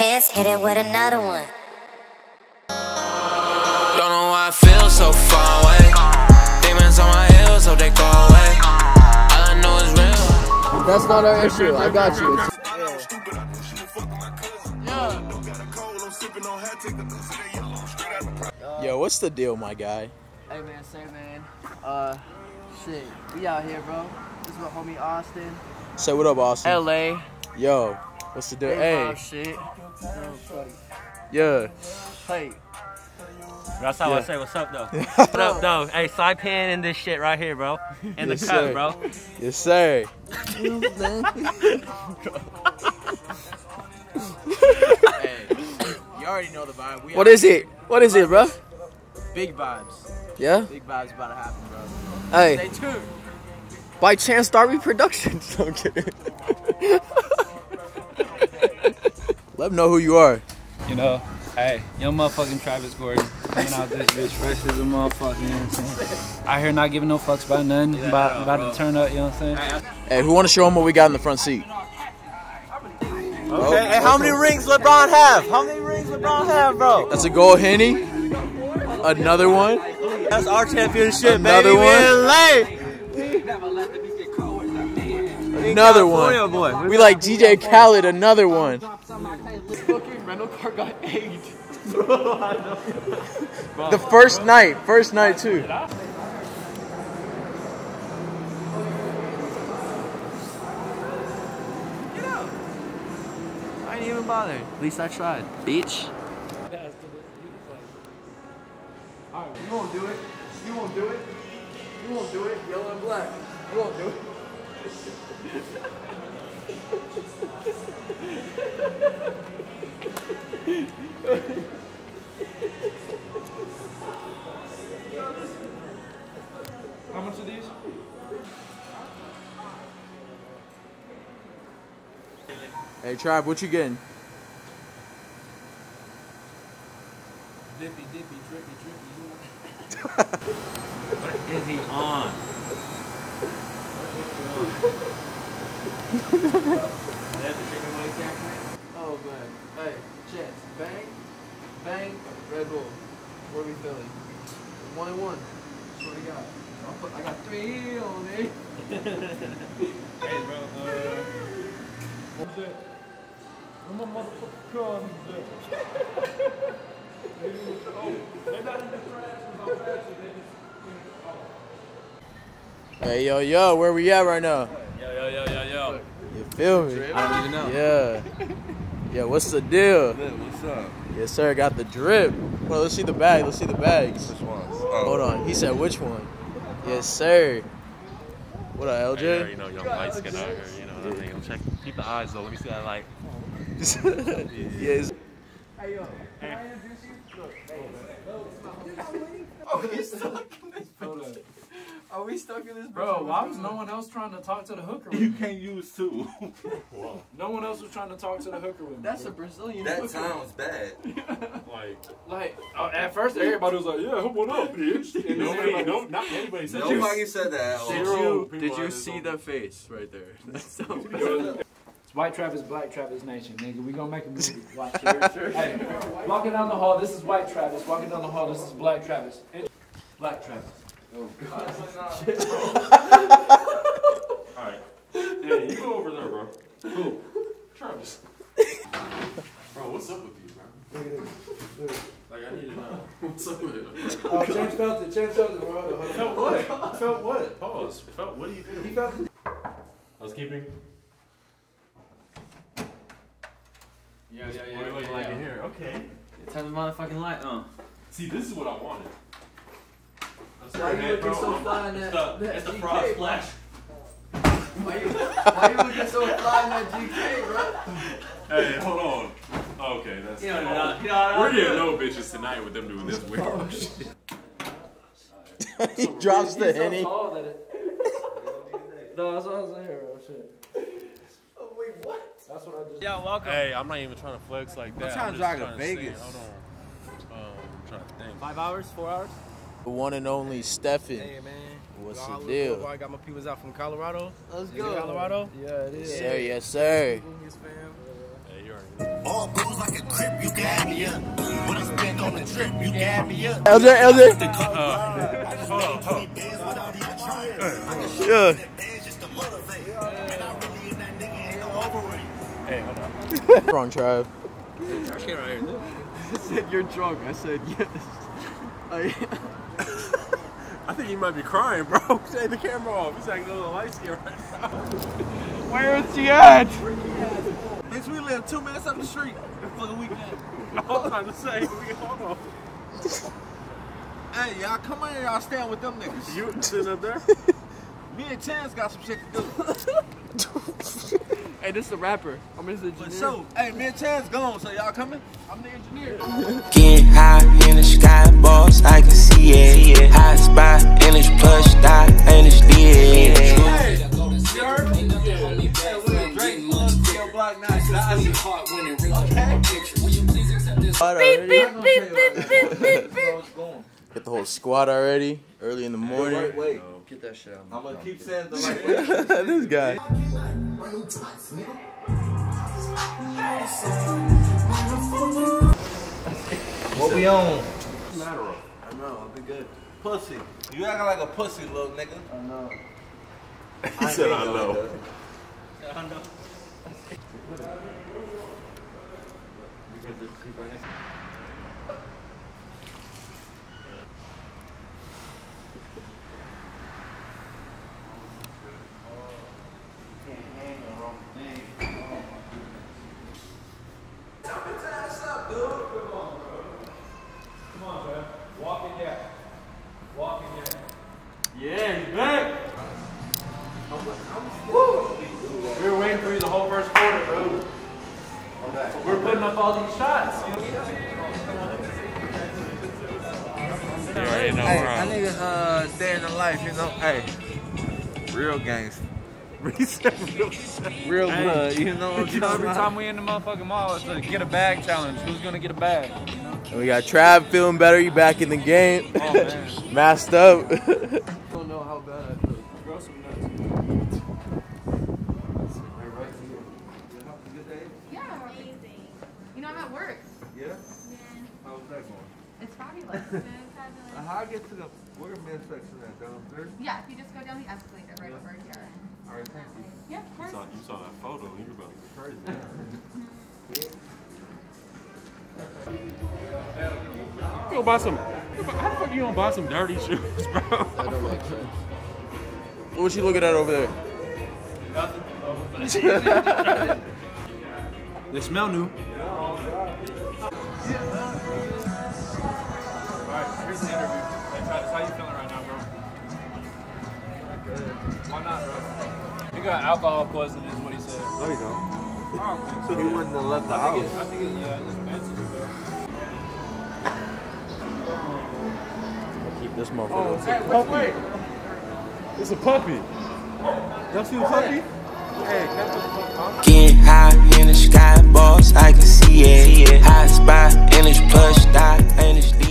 Chance hit it with another one. Don't know why I feel so far away. Demons on my heels, so they go away. All I know is real. That's not our issue. I got you. Yeah. Yo, what's the deal, my guy? Hey man, same man. Shit, we out here, bro. This is my homie Austin. Say what up, Austin? LA. Yo, what's the deal? Hey. Shit. Yeah. Hey. That's how I say what's up, though. What up, though? Hey, slide pan in this shit right here, bro. In the cup, bro. Yes, sir. Hey, you already know the vibe. What is it? What is it, bro? Big vibes. Yeah? Big vibes about to happen, bro. Hey. Stay tuned. By Chance Darby Productions. I'm kidding. Let them know who you are. You know, hey, young motherfucking Travis Gordon. Coming out this bitch fresh as a motherfucker, you know what I'm saying? Out here not giving no fucks about nothing. Yeah, about to turn up, you know what I'm saying? Hey, who want to show them what we got in the front seat? Okay, hey, how many rings LeBron have? How many rings LeBron have, bro? That's a gold Henny. Another one. That's our championship, baby. Another one. Another one. Boy. We like DJ Khaled. Another one. This fucking rental car got egged. The first night too. I didn't even bother. At least I tried, bitch. Alright, you won't do it. You won't do it. You won't do it. Yellow and black. You won't do it. How much are these? Hey, Trav, what you getting? Dippy, dippy, drippy, drippy. What is he on? What is he on? Is that the chicken white jacket? Oh, man. Hey, Chance. Bang, bang, Red Bull. What are we feeling? 1-1. Swear to God. I got 3 on it. Hey, bro. What's that? I'm a motherfucking car. Hey, yo, yo, where we at right now? Yo, yo, yo, yo, yo. You feel me? I don't even know. Yeah. Yeah, what's the deal? What's up? Yes, sir, got the drip. Well, let's see the bag. Let's see the bags. Which ones? Oh. Hold on. He said which one? Yes, sir. What up, LJ? Hey, you know, young light skin out here. You know what I mean? I'm checking. Keep the eyes, though. Let me see that light. Yes. Hey, yo. Hey. Are we stuck in this bitch? Are we stuck in this bitch? Bro, why was no one else trying to talk to the hooker with me? You can't use two. No one else was trying to talk to the hooker with me. That's a Brazilian hooker. That sounds bad. Like at first everybody was like, yeah, what up, bitch? And nobody, not anybody said that. Nobody said that. Did you see the face right there? That sounds bad. White Travis, Black Travis Nation, nigga. We gonna make a movie. Watch it. Hey, walking down the hall, this is White Travis. Walking down the hall, this is Black Travis. Black Travis. Oh God. All right. Hey, you go over there, bro. Cool. Travis. Bro, what's up with you, bro? Look at this. Like I need to know. What's up with it? Oh, James felt it. James felt it. Felt what? Felt what? Pause. Felt what do you do? He felt it. Housekeeping. Yeah, yeah, yeah. Wait, like in here. Okay. Turn the motherfucking light on. See, this is what I wanted. I'm sorry, man, bro. It's the frog splash. Why you looking so fly in that GK, bro? Hey, hold on. Okay, that's... You know, we're getting no bitches tonight with them doing this weird shit. He drops the Henny. No, that's what I was saying, bro. Shit. Oh, wait, what? That's what I just... Yo, welcome. Hey, I'm not even trying to flex like that. I'm trying to drive to Vegas. Hold on. I'm trying to think. 5 hours? 4 hours? The one and only Stefan. Hey, man. What's the deal? I got my peoples out from Colorado. Let's go. Colorado? Yeah, it is. Yes, sir. Yes, sir. Hey, you already know. LJ. Hey, hold on. Wrong tribe. I can't right here. I said you're drunk. I said yes. I think he might be crying, bro. Take the camera off. He's like a little light skin right now. Where is she at? Bitch, we live 2 minutes up the street. For the weekend. I was trying to say, hold on. Hey, y'all come in here, y'all stand with them niggas. You sitting up there? Me and Chance got some shit to do. Hey, this is a rapper. I'm his engineer. So, hey, me and Chance gone, so y'all coming? I'm the engineer. Getting high in the sky, boss, I can see it. Hot spot, and it's plush, dot, and it's dead. Hey, you heard me? Yeah, we're Drake, Steel Block 9. I need heart winning, real picture. Will you please accept this? Beep, beep, beep, beep, beep, beep, beep. Get the whole squad already, early in the morning. Wait, wait. Get that shit out. I'm gonna keep saying the right way. This guy. What we on? Lateral. I know, I'll be good. Pussy. You acting like a pussy, little nigga. I know. He said I know. I know. Real blood, you know what I'm talking about? Every time we in the motherfucking mall, it's a get a bag challenge. Who's gonna get a bag? And we got Trav feeling better. You back in the game. Oh, man. Masked up. I don't know how bad I feel. Grow some nuts. Right here. You have a good day? Yeah, amazing. You know, I'm at work. Yeah? Yeah. How's that going? It's fabulous. How I get to the where men's section at? Downstairs? Yeah, if you just go down the escalator right over here. All right, thank you. Yeah, of course. You saw that photo and you were about to go crazy. Go buy some. How the fuck you gonna buy some dirty shoes, bro? I don't like that. What was she looking at over there? Nothing. They smell new. Alright, here's the interview. Hey, Travis, how you feeling right now, bro? Not good. Why not, bro? He got alcohol poisoning, is what he said. No, you don't. So he wouldn't have left the house. I think it's expensive, bro. Keep this motherfucker. Oh, hey, puppy. It's a puppy. Y'all see the puppy? Getting high in the sky, boss, I can see it. Hot spot, and it's plush, dot, and it's deep.